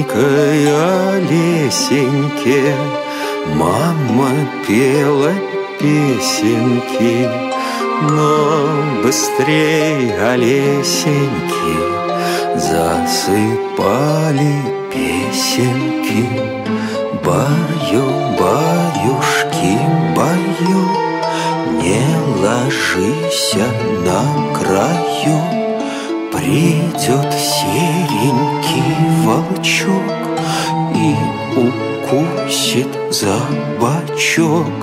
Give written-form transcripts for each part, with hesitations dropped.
маленькой Олесеньке мама пела песенки, но быстрей Олесеньки засыпали песенки. Баю-баюшки, баю, не ложися на краю, придет серенький волчок и укусит за бочок.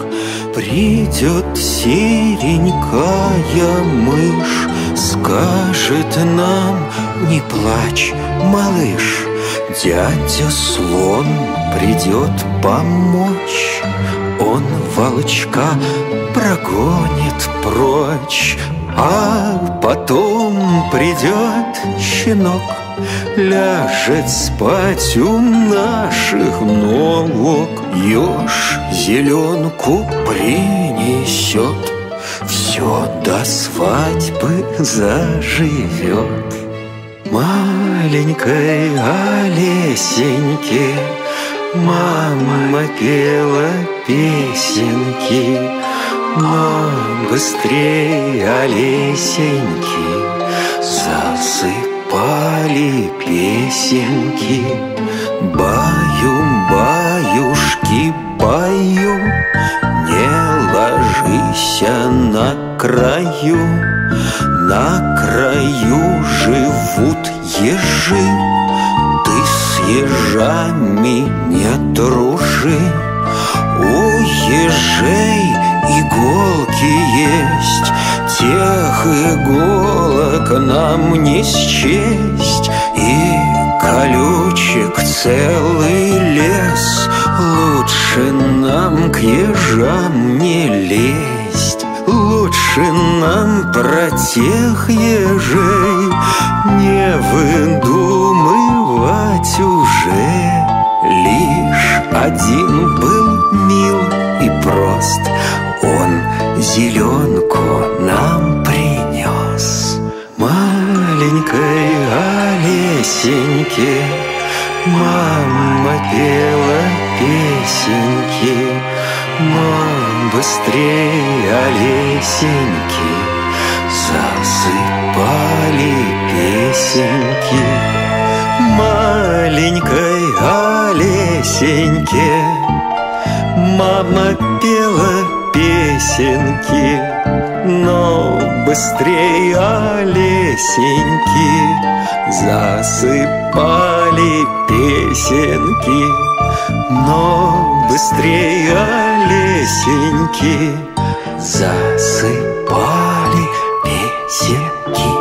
Придет серенькая мышь, скажет нам: не плачь, малыш. Дядя слон придет помочь, он волчка прогонит прочь. А потом придет щенок, ляжет спать у наших ног. Еж зеленку принесет, все до свадьбы заживет. Маленькой Олесеньке мама пела песенки, но быстрей Олесеньки засыпали песенки. Баю-баюшки, баю, не ложися на краю. На краю живут ежи, ты с ежами не дружи. У ежей иголки есть, тех иголок нам не счесть. И колючек целый лес, лучше нам к ежам не лезть. Лучше нам про тех ежей не выдумывать уже. Лишь один был мил и прост, он зеленку нам принес. Маленькой Олесеньке мама пела песенки, но быстрей Олесеньки засыпали песенки. Маленькой Олесеньке мама пела песенки, но быстрей Олесеньки засыпали песенки. Но быстрей Олесеньки засыпали песенки.